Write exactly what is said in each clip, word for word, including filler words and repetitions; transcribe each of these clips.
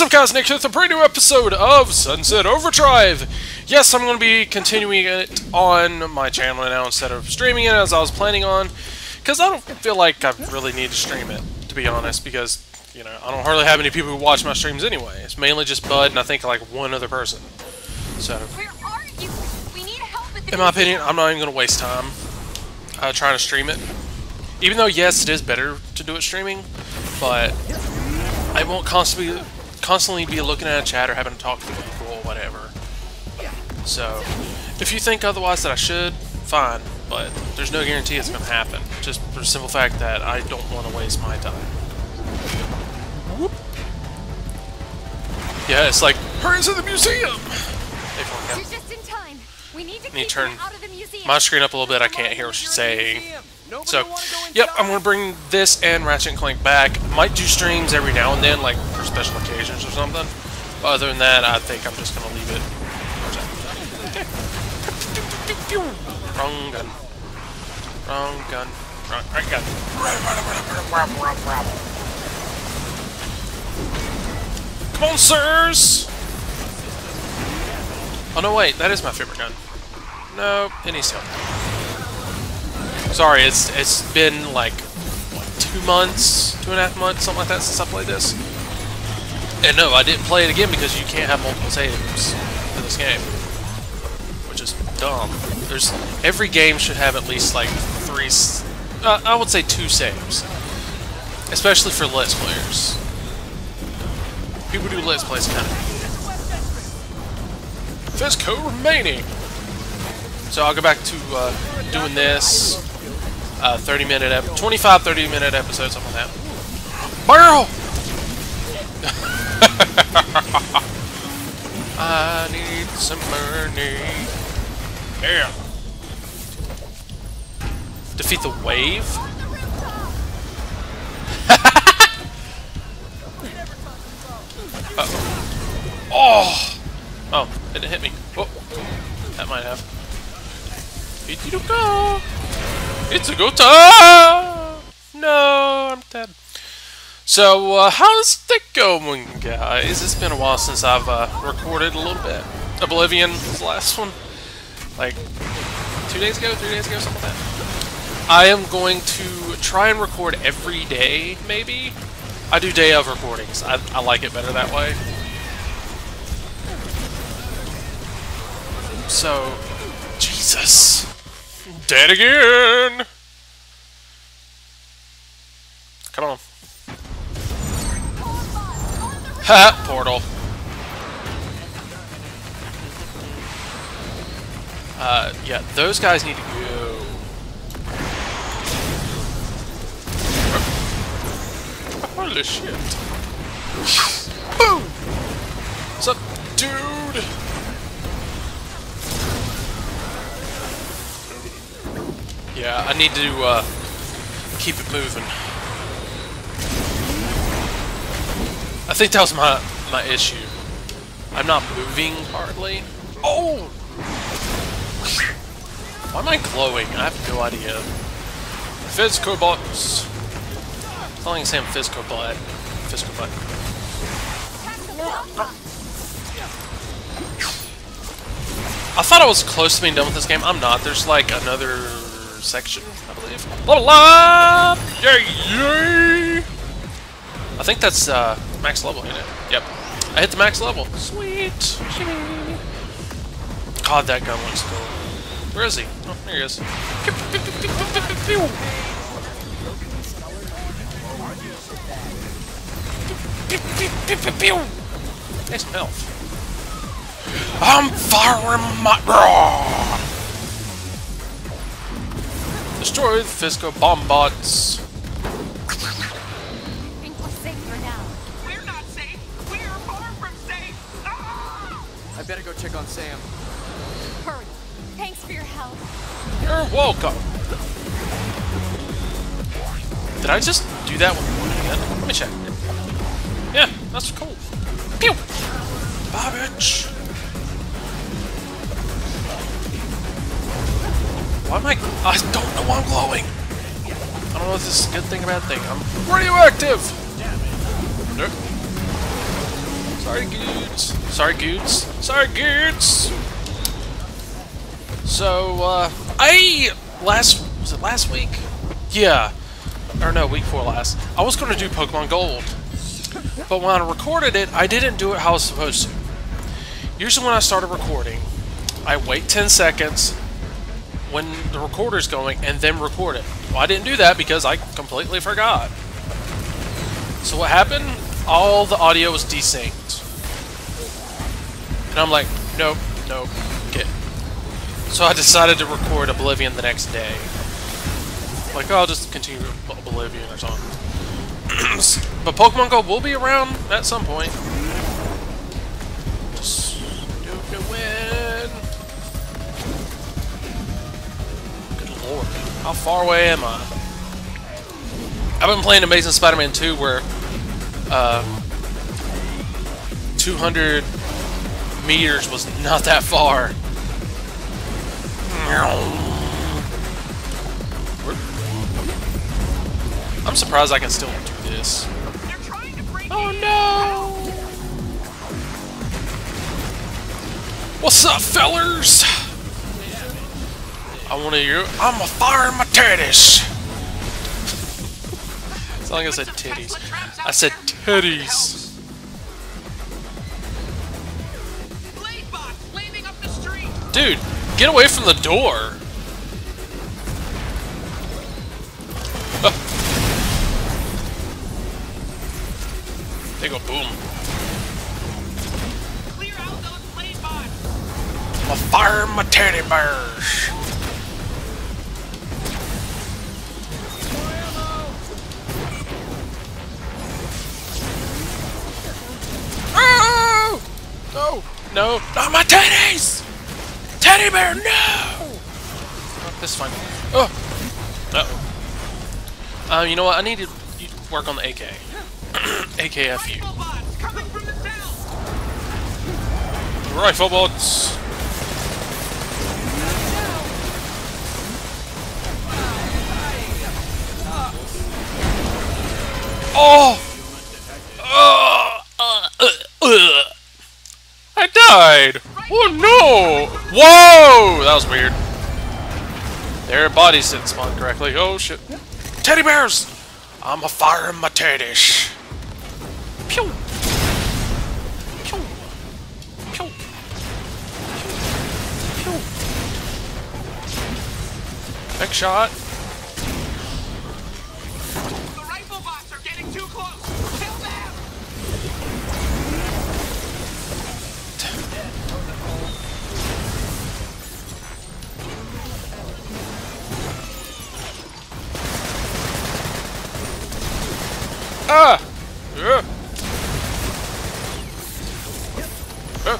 What's up, guys? Nick here with a brand new episode of Sunset Overdrive! Yes, I'm going to be continuing it on my channel now instead of streaming it as I was planning on, because I don't feel like I really need to stream it, to be honest, because, you know, I don't hardly have any people who watch my streams anyway. It's mainly just Bud and I think, like, one other person. So, where are you? We need help with this. In my opinion, I'm not even going to waste time uh, trying to stream it. Even though, yes, it is better to do it streaming, but I won't constantly... constantly be looking at a chat or having to talk to people or whatever. So, if you think otherwise that I should, fine, but there's no guarantee it's going to happen, just for the simple fact that I don't want to waste my time. Whoop. Yeah, it's like, hurry into the museum! You're just in time. We need to turn my screen up a little bit, I can't hear what she's saying. So, yep, I'm going to bring this and Ratchet and Clank back. Might do streams every now and then, like for special occasions or something. But other than that, I think I'm just going to leave it. Wrong gun. Wrong gun. Wrong, right gun. Come on, sirs! Oh, no, wait, that is my favorite gun. No, it needs help. Sorry, it's it's been like what, two months, two and a half months, something like that since I played this. And no, I didn't play it again because you can't have multiple saves in this game, which is dumb. There's every game should have at least like three, uh, I would say two saves, especially for Let's players. People do Let's plays kind of. Fizzco remaining. So I'll go back to uh, doing this. Uh, thirty minute, twenty-five, thirty minute episodes, something like that. Barrel! I need some money. Yeah. Defeat the wave? Uh-oh. Oh! Oh, it didn't hit me. Oh, that might have. It's a go time! No, I'm dead. So, uh, how's it going, guys? It's been a while since I've uh, recorded a little bit. Oblivion was the last one. Like, two days ago, three days ago, something like that. I am going to try and record every day, maybe? I do day of recordings. I, I like it better that way. So... Jesus! Dead again! Come on. Ha! Portal. Uh, yeah, those guys need to go. Holy shit. Boom! What's up, dude? Yeah, I need to uh, keep it moving. I think that was my my issue. I'm not moving hardly. Oh! Why am I glowing? I have no idea. Fizzco bots. I don't think Sam Fizzco bot. Fizzco bot. I thought I was close to being done with this game. I'm not. There's like another section, I believe. Level up! Yay! Yay! I think that's uh, max level, isn't it? Yep. I hit the max level. Sweet! Yay. God, that gun looks cool. Where is he? Oh, there he is. Nice health. I'm firing my... Rawr! Destroy the Fizzco bomb bots. I think we're safe for now. We're not safe. We're far from safe. Ah! I better go check on Sam. Hurry. Thanks for your help. You're welcome. Did I just do that with one again? Let me check. Yeah, that's cool. Pew! Bye, bitch. Why am I... I don't know why I'm glowing! I don't know if this is a good thing or bad thing. I'm radioactive! Nope. Sorry, goods. Sorry, goods. Sorry, goods. So, uh, I last was it last week? Yeah, or no, week four last. I was going to do Pokemon Gold, but when I recorded it, I didn't do it how I was supposed to. Usually, when I start a recording, I wait ten seconds when the recorder's going and then record it. Well, I didn't do that because I completely forgot. So what happened? All the audio was desynced. And I'm like, nope, nope, get it. So I decided to record Oblivion the next day. Like, oh, I'll just continue Oblivion or something. But Pokemon Go will be around at some point. Just don't know when. Good lord. How far away am I? I've been playing Amazing Spider-Man two where uh, two hundred meters was not that far. I'm surprised I can still do this. Oh no! What's up, fellers? I want to you. I'm a fire in my titties. As long as I said titties. I said titties. Dude, get away from the door. They go boom. I'ma fire my teddy bears. No! No! Not my teddies! Teddy bear, no! Oh, this is fine. Oh! Uh-oh. Um, you know what? I need to work on the A K. A K F U. Rifle bots! Oh! Oh no! Whoa! That was weird. Their bodies didn't spawn correctly. Oh shit. Teddy bears! I'm a fire in my teddish. Pew! Pew! Pew! Pew! Next shot. The rifle bots are getting too close. Kill them! Ah! Yeah. Yeah.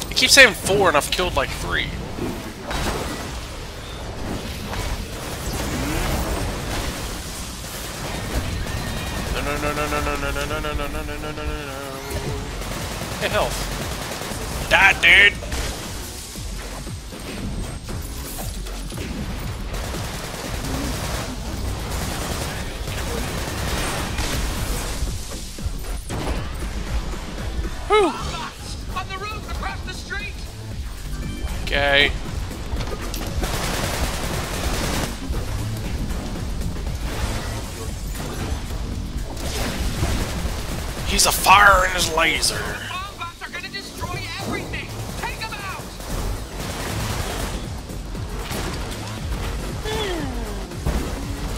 I keep saying four and I've killed like three. No no no no no no no no no no no no no no no. Hey, health. Die, dude! Whew! On the roof across the street! Okay. He's a fire in his laser. Bomb bots are gonna destroy everything! Take them out!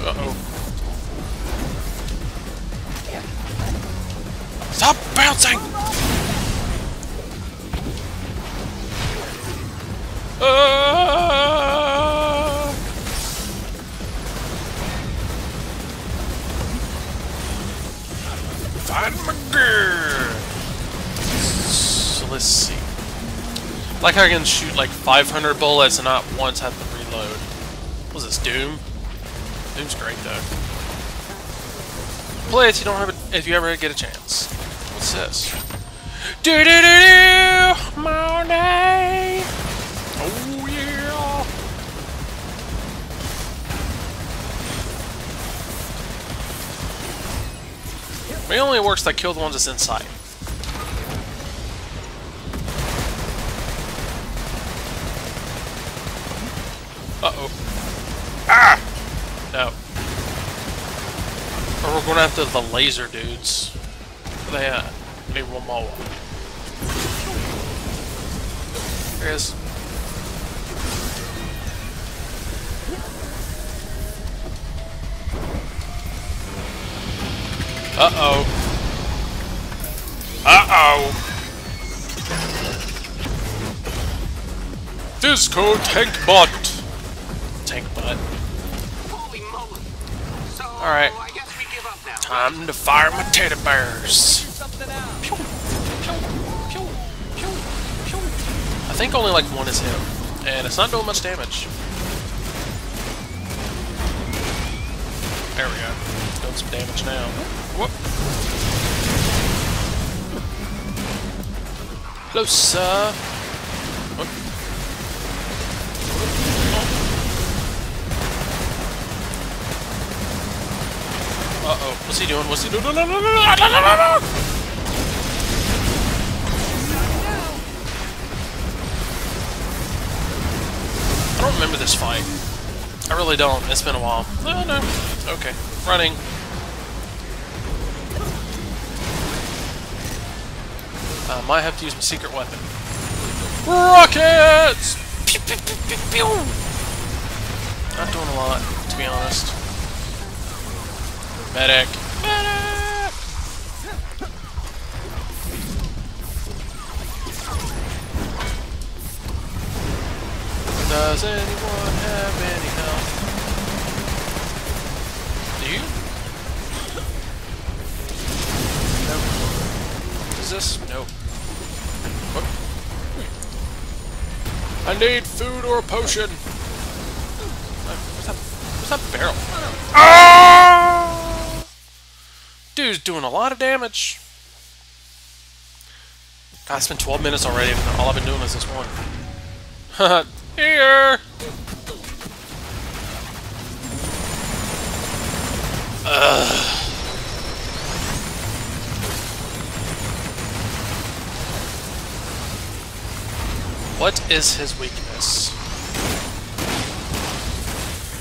Uh-oh. Stop bouncing! Uh... Find my girl. So let's see. Like I can shoot like five hundred bullets and not once have to reload. What is this, Doom? Doom's great though. Play it if you don't have it, if you ever get a chance. What's this? Do do do do my name. Oh yeah! But it only works to kill the ones that's inside. Uh-oh. Ah! No. Or we're going after the laser dudes. Where they at? I need one more one. There he is. Uh-oh. Uh-oh. Fizzco tank bot. Tank bot. Holy moly. So all right. I guess we give up now. Time to fire my teddy bears. Pew, pew, pew, pew, pew. I think only like one is him, and it's not doing much damage. There we go. It's doing some damage now. Whoop. Closer. Whoop. Uh oh. What's he doing? What's he doing? No, no, no, no, no, no, no, no, no. I don't remember this fight. I really don't. It's been a while. No, no. Okay. Running. I might have to use my secret weapon. Rockets! Pew, pew, pew, pew, pew. Not doing a lot, to be honest. Medic. Medic! Does anyone have any health? Do you? Nope. What is this? Nope. I need food or a potion. What's that, what's that barrel? Oh! Dude's doing a lot of damage. God, it's been twelve minutes already, and all I've been doing is this one. Haha, here! Ugh. What is his weakness?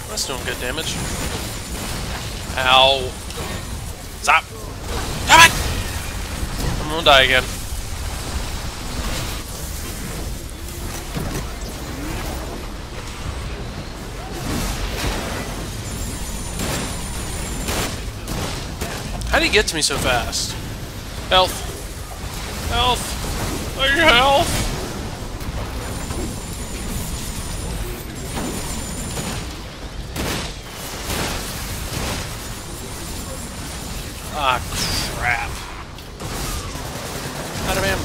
That's doing good damage. Ow. Stop. Damn it! I'm gonna die again. How did he get to me so fast? Health. Health. I need health. Ah, crap. Out of ammo.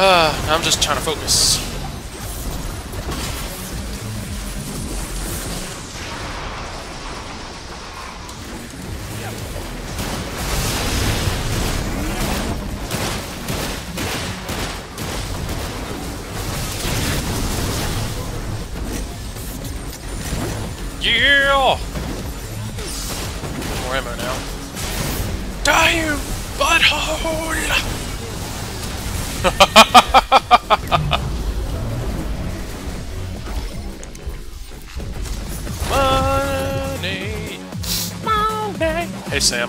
Ah, now I'm just trying to focus. Yeah! More ammo now. Die, you butthole! Money! Money! Hey, Sam.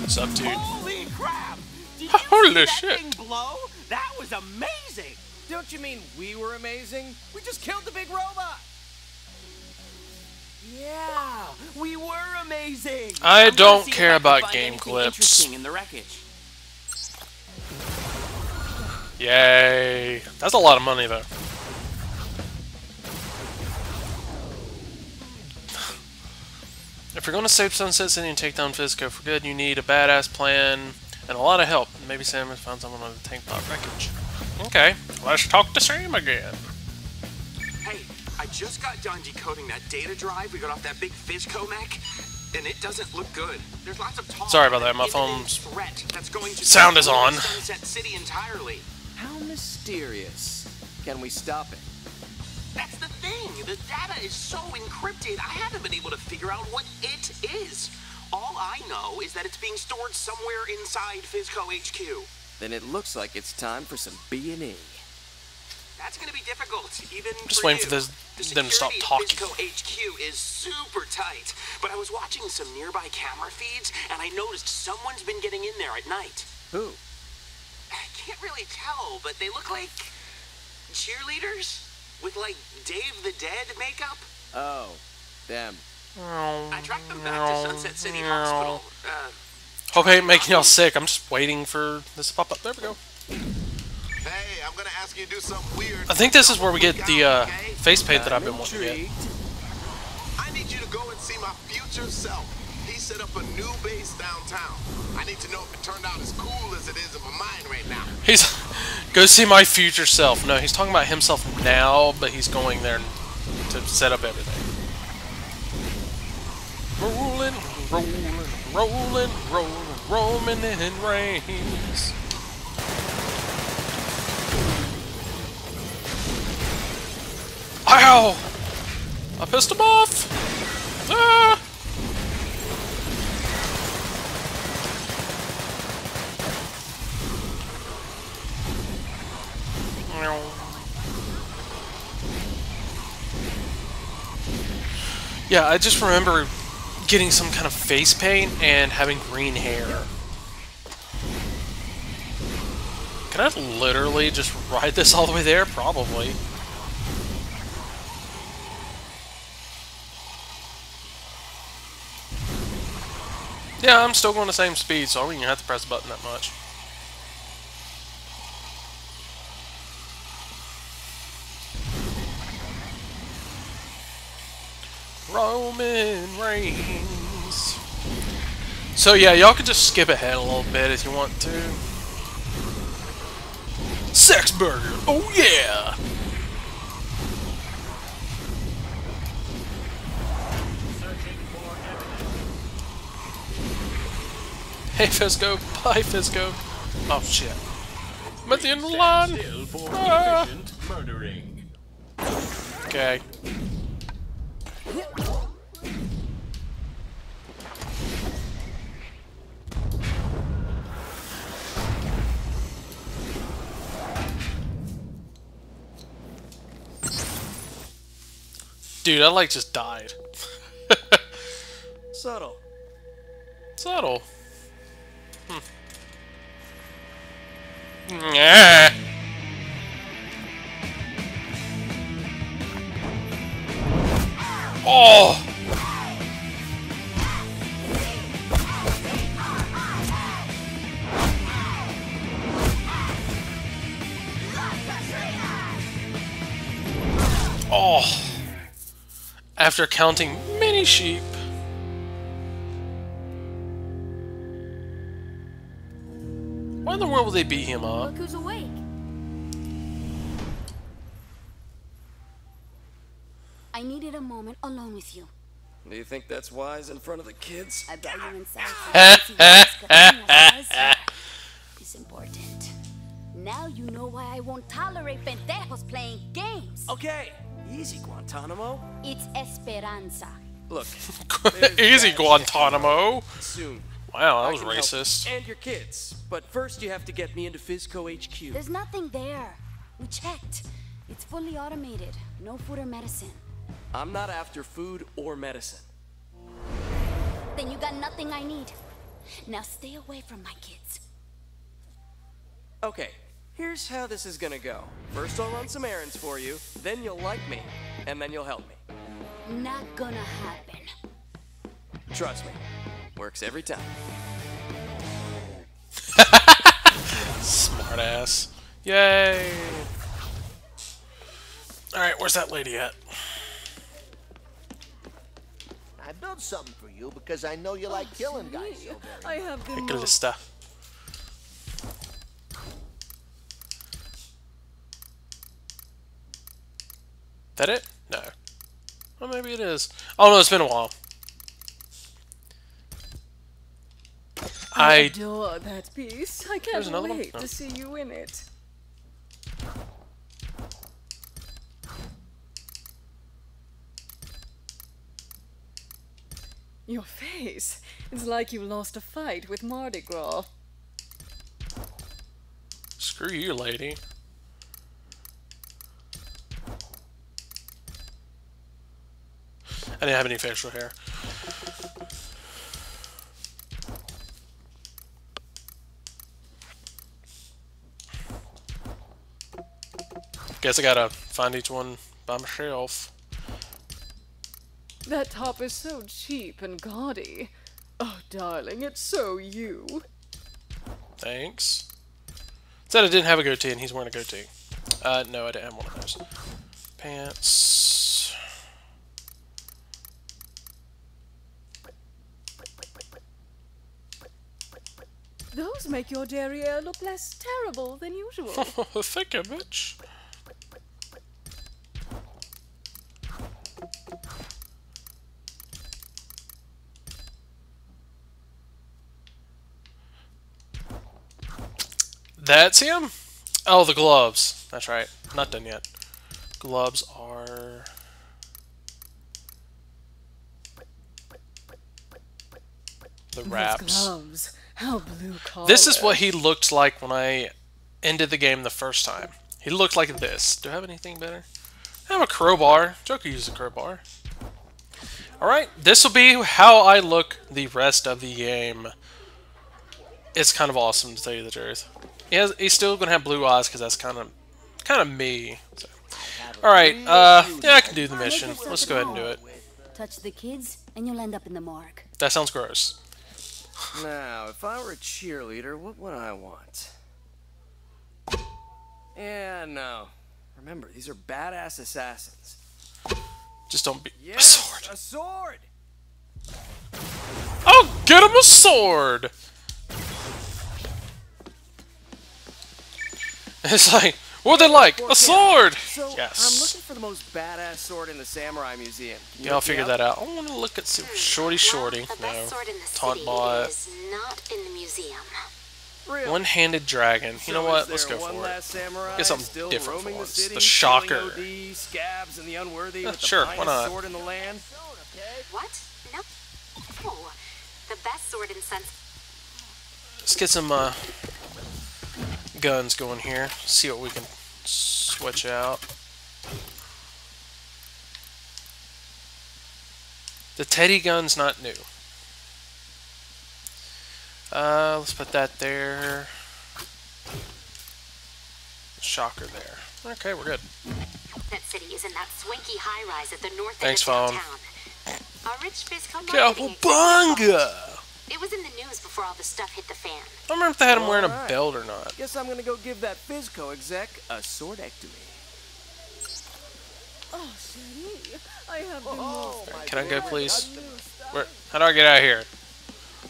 What's up, dude? Holy crap! Did you Holy that shit! Thing blow? That was amazing! Don't you mean we were amazing? We just killed the big robot! Yeah, we were amazing. I don't care about game clips. In the wreckage. Yay! That's a lot of money, though. If you're going to save Sunset City and take down Fizzco for good, you need a badass plan and a lot of help. Maybe Sam has found someone on the tank bot wreckage. Okay, let's talk to Sam again. Hey. I just got done decoding that data drive we got off that big Fizzco mech. and it doesn't look good. There's lots of talk. Sorry about that. My phone's that's going to sound is on. Sunset City entirely. How mysterious. Can we stop it? That's the thing. The data is so encrypted. I haven't been able to figure out what it is. All I know is that it's being stored somewhere inside Fizzco H Q. Then it looks like it's time for some B and E. That's going to be difficult, even I'm just for waiting you. for this, the them to stop talking. Fizzco H Q is super tight, but I was watching some nearby camera feeds, and I noticed someone's been getting in there at night. Who? I can't really tell, but they look like cheerleaders with, like, Dave the Dead makeup. Oh, them. I tracked them back to Sunset City Hospital. Uh, okay, making y'all sick. I'm just waiting for this to pop up. There we go. Hey, I'm gonna ask you to do something weird. I think this is where we get the uh, face paint that I've been wanting to get. I need you to go and see my future self. He set up a new base downtown. I need to know if it turned out as cool as it is in my mind right now. He's go see my future self. No, he's talking about himself now, but he's going there to set up everything. Rolling, rolling, rolling, rolling, roaming in rains. Ow! I pissed him off! Ah! Yeah, I just remember getting some kind of face paint and having green hair. Can I literally just ride this all the way there? Probably. Yeah, I'm still going the same speed, so I don't even have to press the button that much. Roman Reigns. So yeah, y'all could just skip ahead a little bit if you want to. Sex burger! Oh yeah! Hey Fizzco, bye Fizzco. Oh shit. I'm at the end of the line. Ah. Okay. Dude, I like just died. Subtle. Subtle. Yeah. Oh. Oh. After counting many sheep. Why in the world would they beat him up? Look who's awake. I needed a moment alone with you. Do you think that's wise in front of the kids? I bet you inside. It's important. Now you know why I won't tolerate pendejos playing games. Okay, easy Guantanamo. It's Esperanza. Look, easy Guantanamo. Soon. Wow, that was racist. And your kids, but first you have to get me into Fizzco H Q. There's nothing there. We checked. It's fully automated. No food or medicine. I'm not after food or medicine. Then you got nothing I need. Now stay away from my kids. Okay, here's how this is gonna go. First I'll run some errands for you, then you'll like me, and then you'll help me. Not gonna happen. Trust me. Works every time. Smart ass. Yay! Alright, where's that lady at? I built something for you because I know you like oh, killing see? guys. So I have the most stuff. That it? No. Well, maybe it is. Oh no, it's been a while. I, I adore that piece. I can't wait no. to see you in it. Your face. It's like you lost a fight with Mardi Gras. Screw you, lady. I didn't have any facial hair. Guess I gotta find each one by myself. That top is so cheap and gaudy. Oh, darling, it's so you. Thanks. Said I didn't have a goatee, and he's wearing a goatee. Uh, no, I didn't have one of those. Pants. Those make your derriere look less terrible than usual. Thank you, bitch. That's him? Oh, the gloves. That's right. Not done yet. Gloves are... the wraps. Gloves. How blue collar. This is what he looked like when I ended the game the first time. He looked like this. Do I have anything better? I have a crowbar. Joker uses a crowbar. Alright, this will be how I look the rest of the game. It's kind of awesome, to tell you the truth. He has, he's still going to have blue eyes, because that's kind of kind of me. So. Alright, uh, yeah, I can do the mission. Let's go ahead and do it. Touch the kids, and you'll end up in the morgue. That sounds gross. Now, if I were a cheerleader, what would I want? Yeah, no. Remember, these are badass assassins. Just don't be... Yes, a sword! A sword! Oh, get him a sword! It's like, what are they like? A sword! So, yes. I'm looking for the most badass sword in the Samurai Museum. Can yeah, I'll figure that out. I want to look at some shorty shorty. No. Taunt bot. One-handed dragon. You know what? Let's go for it. Get something different for us. The shocker. Sure, why not? What? No. Oh, the best sword in Sunset. Let's get some, uh... guns going here. See what we can switch out. The Teddy gun's not new. Uh, let's put that there. Shocker there. Okay, we're good. That city is in that swanky high-rise at the north Thanks, end of town. Cowabunga! It was in the news before all the stuff hit the fan. I don't remember if they had him wearing right. a belt or not. Guess I'm gonna go give that Fizzco exec a swordectomy. Oh, Shani, I have oh, right, Can I go, please? Where? How do I get out of here?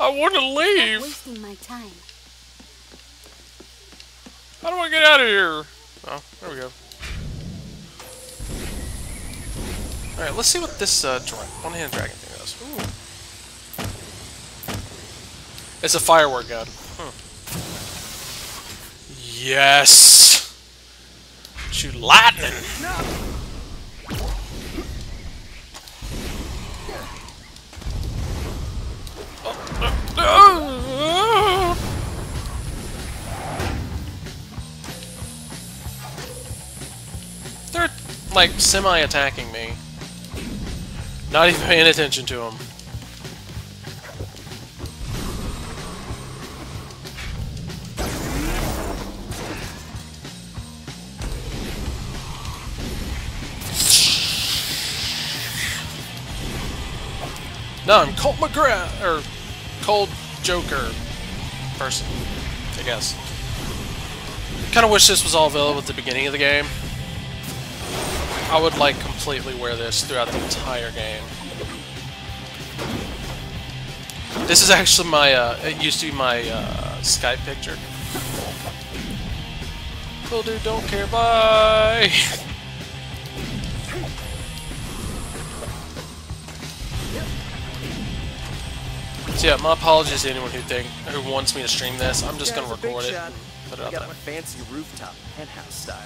I want to leave. I'm wasting my time. How do I get out of here? Oh, there we go. All right, let's see what this uh, one-handed dragon thing does. Ooh. It's a firework gun. Huh. Yes! Shoot lightning! No. Oh, no, no. They're, like, semi-attacking me. Not even paying attention to them. No, I'm Colt McGrath, or Cold Joker person, I guess. Kind of wish this was all available at the beginning of the game. I would like completely wear this throughout the entire game. This is actually my, uh, it used to be my uh, Skype picture. Cool dude, don't care, bye! So yeah, my apologies to anyone who think who wants me to stream this. I'm just gonna record it. Put it up there. I got my fancy rooftop penthouse style.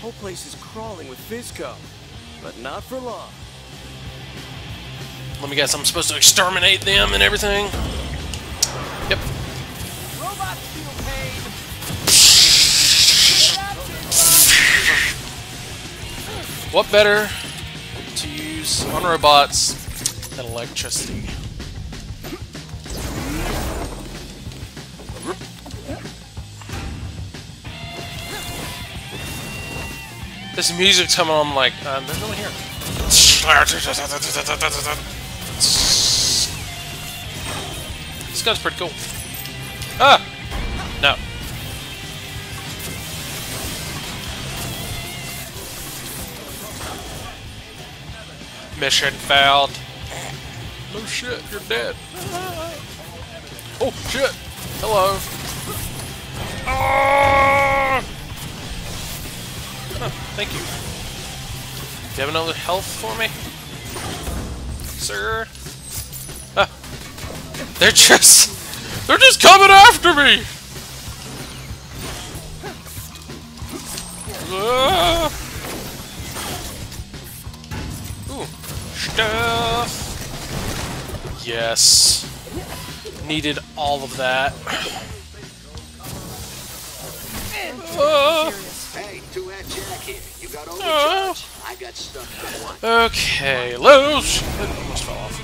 Whole place is crawling with Fizzco, but not for long. Let me guess, I'm supposed to exterminate them and everything? Yep. Robots feel pain. What better to use on robots than electricity? This music's coming on like, uh, there's no one here. This gun's pretty cool. Ah! No. Mission failed. No shit, you're dead. Oh, shit. Hello. Ah! Oh, thank you. Do you have another health for me? Sir? Ah. They're just... They're just coming after me! Ah. Ooh. Stuff! Yes. Needed all of that. Ah. Oh. I got stuck on one. Okay, lose! It almost fell off.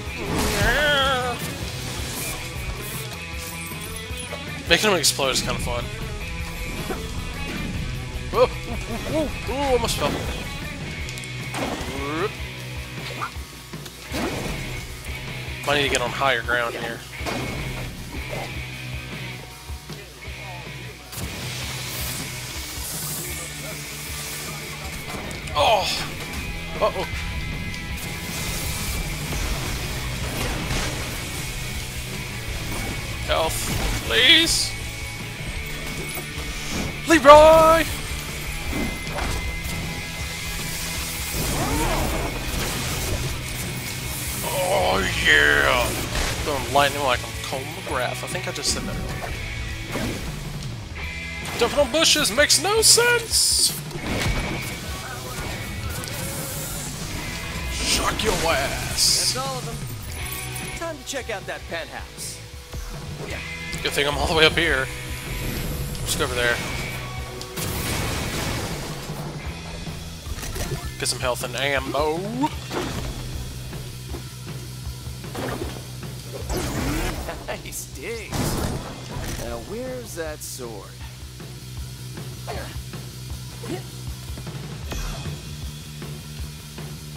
Making them explode is kind of fun. Oh, ooh, ooh, ooh, almost fell. I need to get on higher ground here. Oh! Uh-oh. Health, please! Leroy! Oh, yeah! Going lightning like I'm Colin McGrath. I think I just said that earlier. Jumping on bushes makes no sense! Shock your ass. That's all of them. Time to check out that penthouse. Yeah. Good thing I'm all the way up here. Just go over there. Get some health and ammo. Nice digs. Now where's that sword?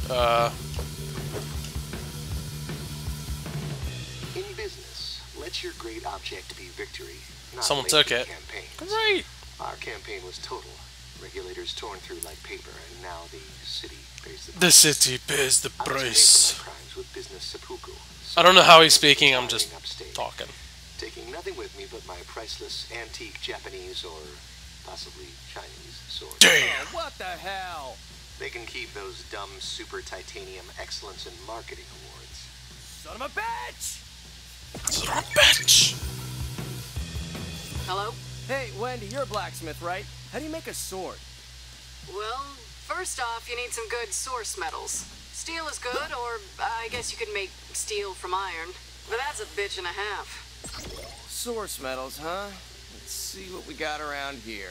Uh. In business, let your great object be victory. Not someone took it. Campaigns. Great. Our campaign was total. Regulators torn through like paper, and now the city pays the price. The city pays the price. I don't know how he's speaking. I'm just talking. Taking nothing with me but my priceless antique Japanese or possibly Chinese sword. Damn! Oh, what the hell? They can keep those dumb Super Titanium Excellence in Marketing awards. Son of a bitch! Son of a bitch! Hello? Hey, Wendy, you're a blacksmith, right? How do you make a sword? Well, first off, you need some good source metals. Steel is good, or I guess you could make steel from iron. But that's a bitch and a half. Source metals, huh? Let's see what we got around here.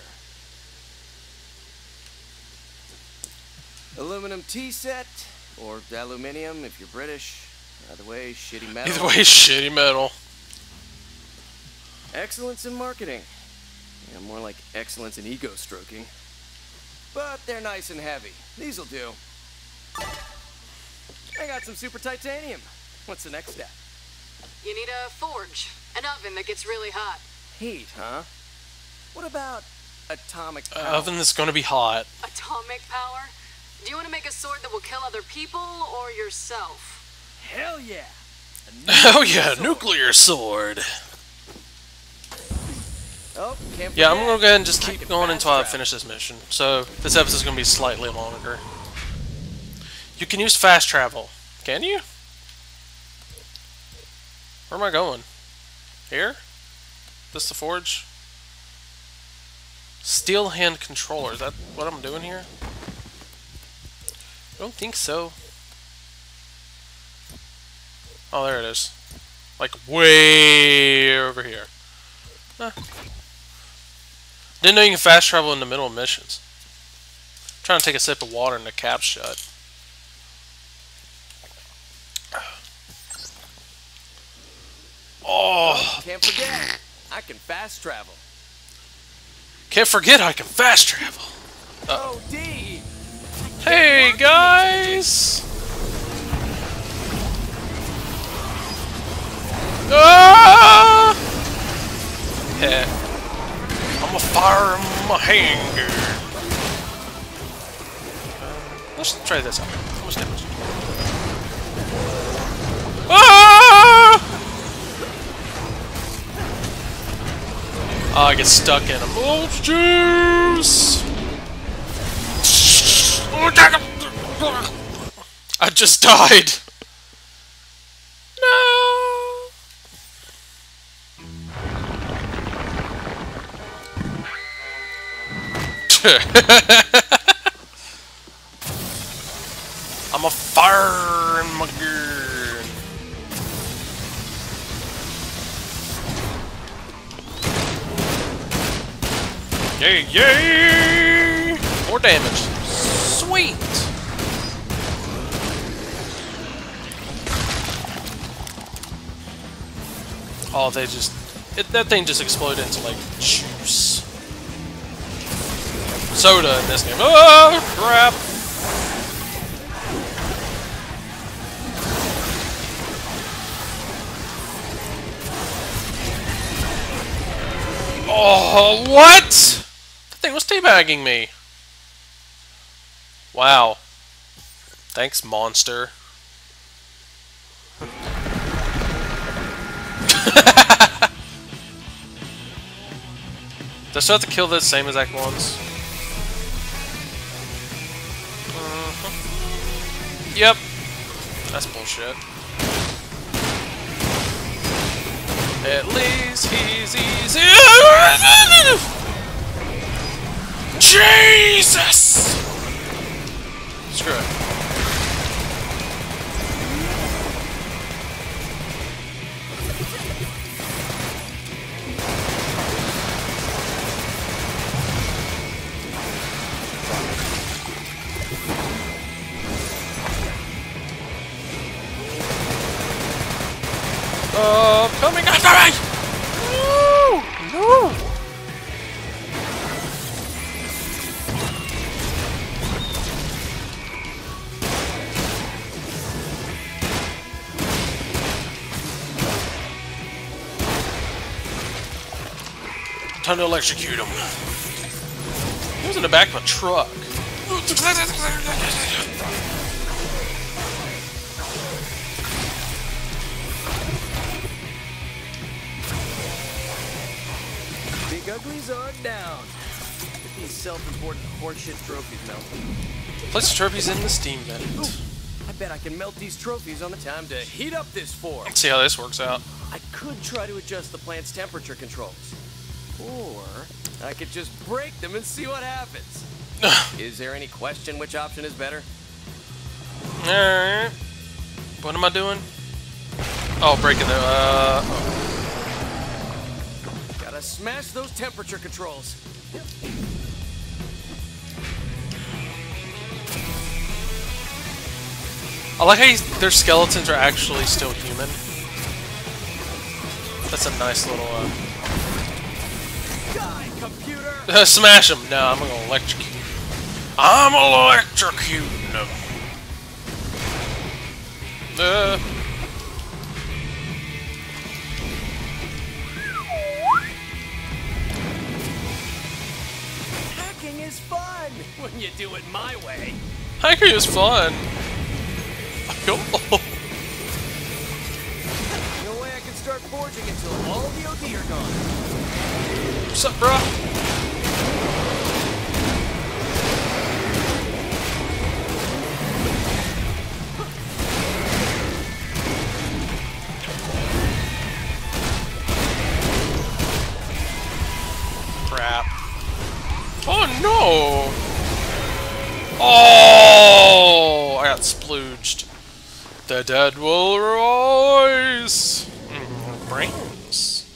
Aluminum T-set, or aluminium if you're British. Either way, shitty metal. Either way, shitty metal. Excellence in marketing. Yeah, more like excellence in ego-stroking. But they're nice and heavy. These'll do. I got some super titanium. What's the next step? You need a forge. An oven that gets really hot. Heat, huh? What about atomic power? An oven that's gonna be hot. Atomic power? Do you want to make a sword that will kill other people or yourself? Hell yeah! Hell yeah, nuclear sword! Oh, can't yeah, I'm gonna go ahead and just keep going until I finish this mission. So, this episode's gonna be slightly longer. You can use fast travel. Can you? Where am I going? Here? This the forge? Steel hand controller. Is that what I'm doing here? I don't think so. Oh, there it is. Like, way over here. Huh. Didn't know you can fast travel in the middle of missions. I'm trying to take a sip of water and the cap's shut. Oh! Can't forget, I can fast travel. Can't forget I can fast travel. Uh-oh. Hey guys! Ah! Yeah. I'm a fire in my hanger. Uh, let's try this out. How much damage? Ah! Oh, I get stuck in him. Oh, juice! I just died! No! I'm a fire in my gear. Yay, yay! More damage. Sweet! Oh, they just... It, that thing just exploded into, like, juice. Soda in this game. Oh, crap! Oh, what?! That thing was teabagging me. Wow. Thanks, monster. Do I still have to kill the same exact ones? Uh-huh. Yep. That's bullshit. At least he's easy. Jesus! Screw it. Oh, coming after me! No! No! Time to electrocute him. He was in the back of a truck. Big uglies are down. Get these self-important horseshit trophies melted. Place the trophies in the steam vent. I bet I can melt these trophies on the time to heat up this forge. Let's see how this works out. I could try to adjust the plant's temperature controls. Or I could just break them and see what happens. Is there any question which option is better? Alright. What am I doing? Oh, breaking the... Uh... Oh. Gotta smash those temperature controls. Yep. I like how their skeletons are actually still human. That's a nice little... Uh... Computer. Smash him! No, I'm gonna electrocute him. I'm electrocuting him! Uh. Hacking is fun when you do it my way. Hacking is fun. No way I can start forging until all the O D are gone. What's up, bro? No! Oh! I got splooged. The dead will rise! Mm, brains.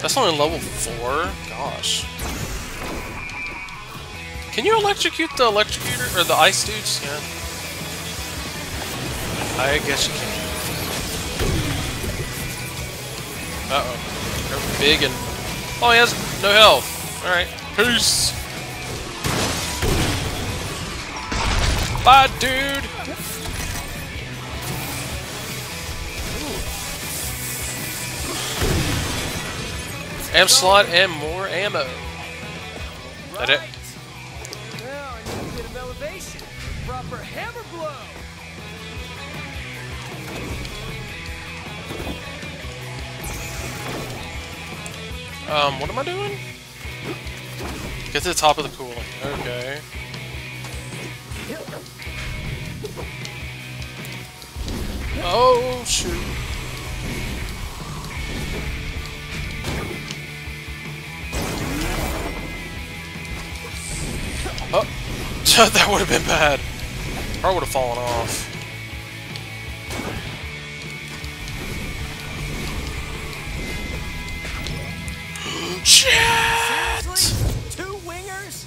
That's only level four? Gosh. Can you electrocute the electrocutor or the ice dudes? Yeah. I guess you can. Uh oh. They're big and. Oh, he has no health. Alright. Peace! Bye, dude! Ooh. Amp slot and more ammo. Right. That it? Now I need a bit of elevation. Proper hammer blow! Um, what am I doing? Get to the top of the coolant. Okay. Oh, shoot. Oh, that would have been bad. Or I would have fallen off. Shit! Seriously? Two wingers?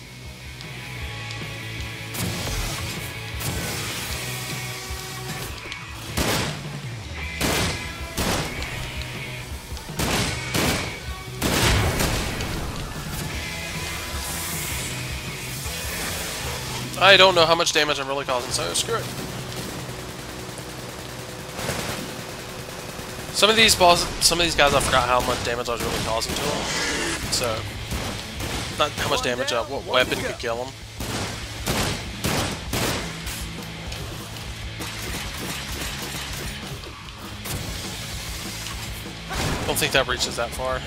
I don't know how much damage I'm really causing, so screw it. Some of these bosses, some of these guys, I forgot how much damage I was really causing to them. So, not how much damage, uh, what weapon could kill him. Don't think that reaches that far.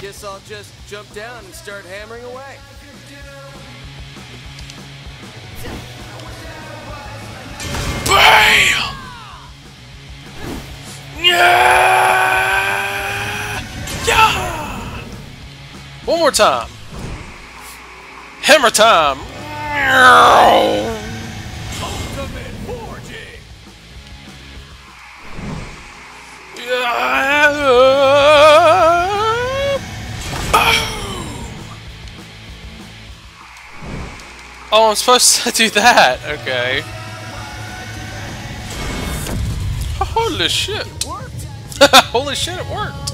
Guess I'll just jump down and start hammering away. BAM! Yeah! Yeah! One more time. Hammer time. Ultimate forging. Yeah! Oh, I'm supposed to do that. Okay. Holy shit! Holy shit! It worked.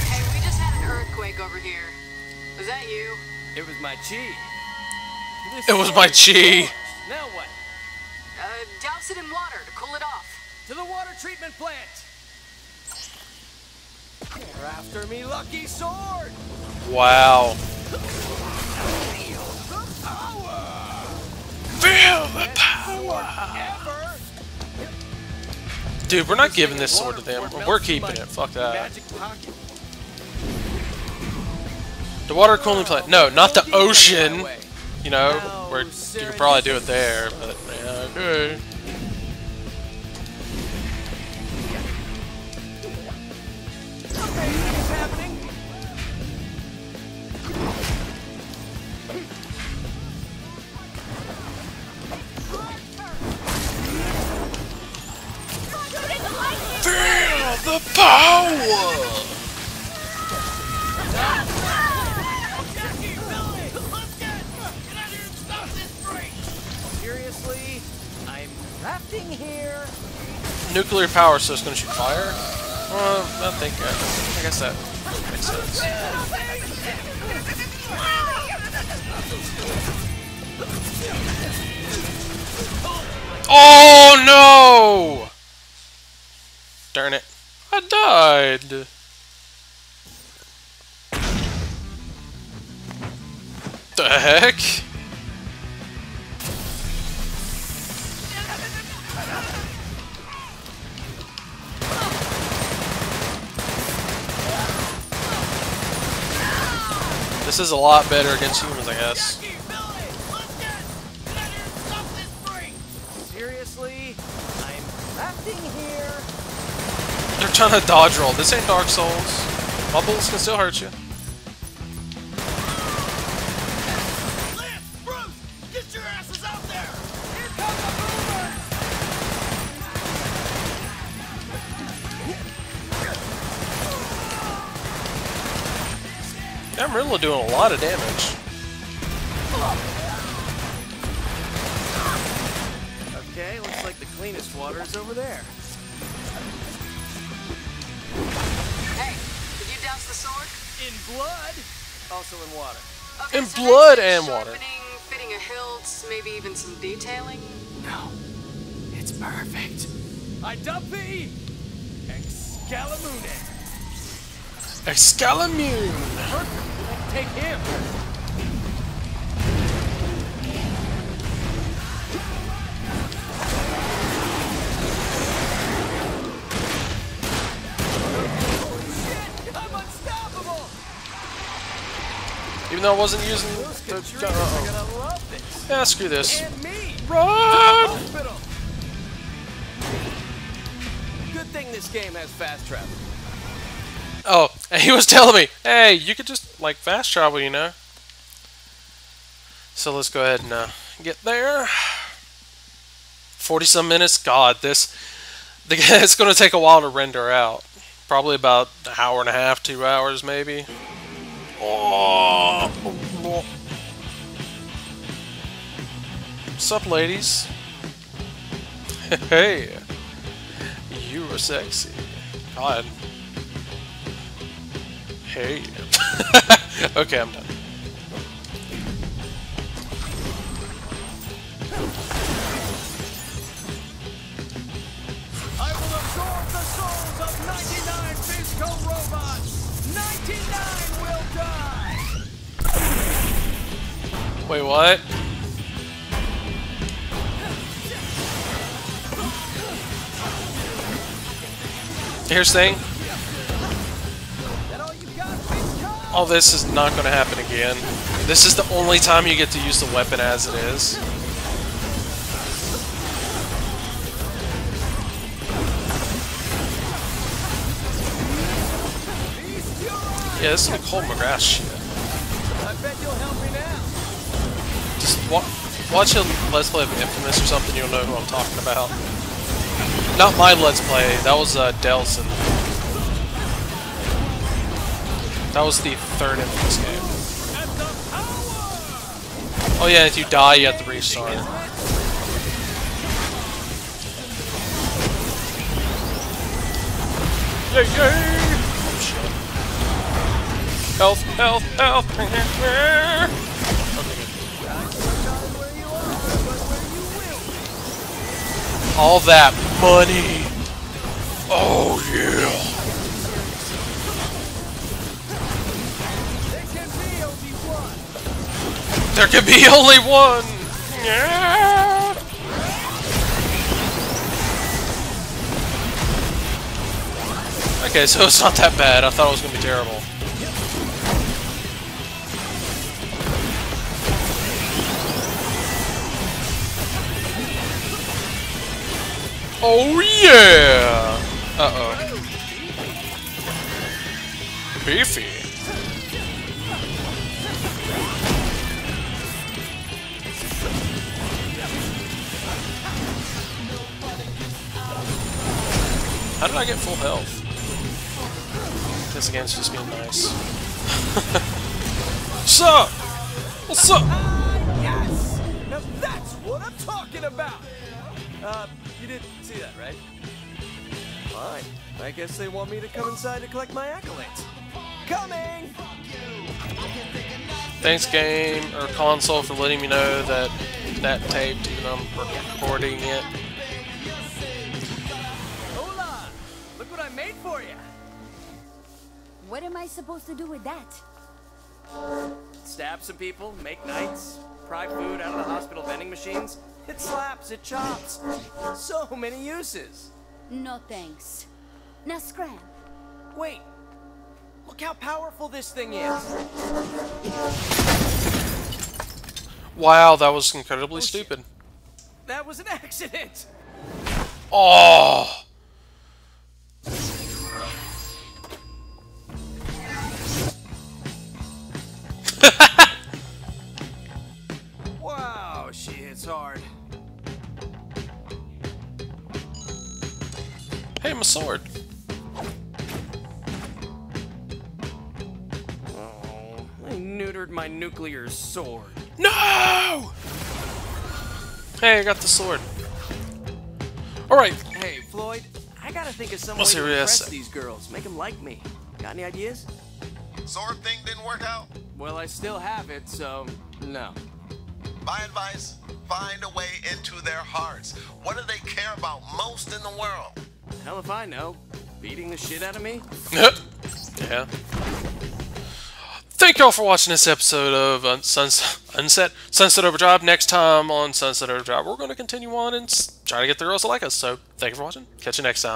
Hey, we just had an earthquake over here. Was that you? It was my chi. This it was my chi. Now what? Uh, douse it in water to cool it off. To the water treatment plant. You're after me, lucky sword. Wow. Feel the power! Dude, we're not giving this sword to them. We're keeping it. Fuck that. The water cooling plant. No, not the ocean. You know, where you could probably do it there, but yeah, okay. The power! Seriously, I'm crafting here. Nuclear power, so it's gonna shoot fire? Well, I think I, I guess that makes sense. Oh no! Darn it. I died! The heck? This is a lot better against humans, I guess. Seriously? I'm crafting here. They're trying to dodge roll. This ain't Dark Souls. My bullets can still hurt you. Amarillo doing a lot of damage. Okay, looks like the cleanest water is over there. Hey, did you douse the sword? In blood, also in water. Okay, in so blood and water. Fitting a hilt, maybe even some detailing. No, it's perfect. I dump thee, Excalibur. Excalibur! Take him! Holy shit! I'm unstoppable! Even though I wasn't using the... Uh oh. Yeah, screw this. Run! Good thing this game has fast travel. Oh, and he was telling me, hey, you could just, like, fast travel, you know? So let's go ahead and uh, get there. forty-some minutes? God, this... The, it's going to take a while to render out. Probably about an hour and a half, two hours, maybe. Oh. What's up, ladies? Hey. You were sexy. God. Hey. Okay, I'm done. I will absorb the souls of ninety-nine Fizzco robots. ninety-nine will die. Wait, what? Here's the thing. Oh, this is not going to happen again. This is the only time you get to use the weapon as it is. Yeah, this is like Cole McGrath shit. I bet you'll help me now. Just wa watch a Let's Play of Infamous or something, you'll know who I'm talking about. Not my Let's Play, that was uh, Delsin. That was the third Infamous game. Oh yeah, if you die, you have to restart. Yay, yay! Oh shit. Health, health, health! Okay, good. All that money! Oh yeah! There can be only one! Yeah. Okay, so it's not that bad. I thought it was gonna be terrible. Oh yeah! Uh-oh. Beefy. How did I get full health? This game's just being nice. What's up? What's up? Ah, yes! Now that's what I'm talking about! Uh, you didn't see that, right? Fine. I guess they want me to come inside to collect my accolades. Coming! Thanks, game, or console, for letting me know that that taped, even though I'm recording it. Made for you. What am I supposed to do with that? Stab some people, make knights, pry food out of the hospital vending machines. It slaps, it chops. So many uses. No thanks. Now scram. Wait. Look how powerful this thing is. Wow, that was incredibly oh, stupid. Shit. That was an accident. Oh. Wow, she hits hard. Hey, my sword. Oh, I neutered my nuclear sword. No! Hey, I got the sword. Alright. Hey, Floyd, I gotta think of some way to impress these girls. Make them like me. Got any ideas? Sword thing didn't work out? Well, I still have it, so no. My advice, find a way into their hearts. What do they care about most in the world? Hell if I know. Beating the shit out of me? Yeah. Thank y'all for watching this episode of uh, Sunset, Sunset, Sunset Overdrive. Next time on Sunset Overdrive, we're going to continue on and try to get the girls to like us. So, thank you for watching. Catch you next time.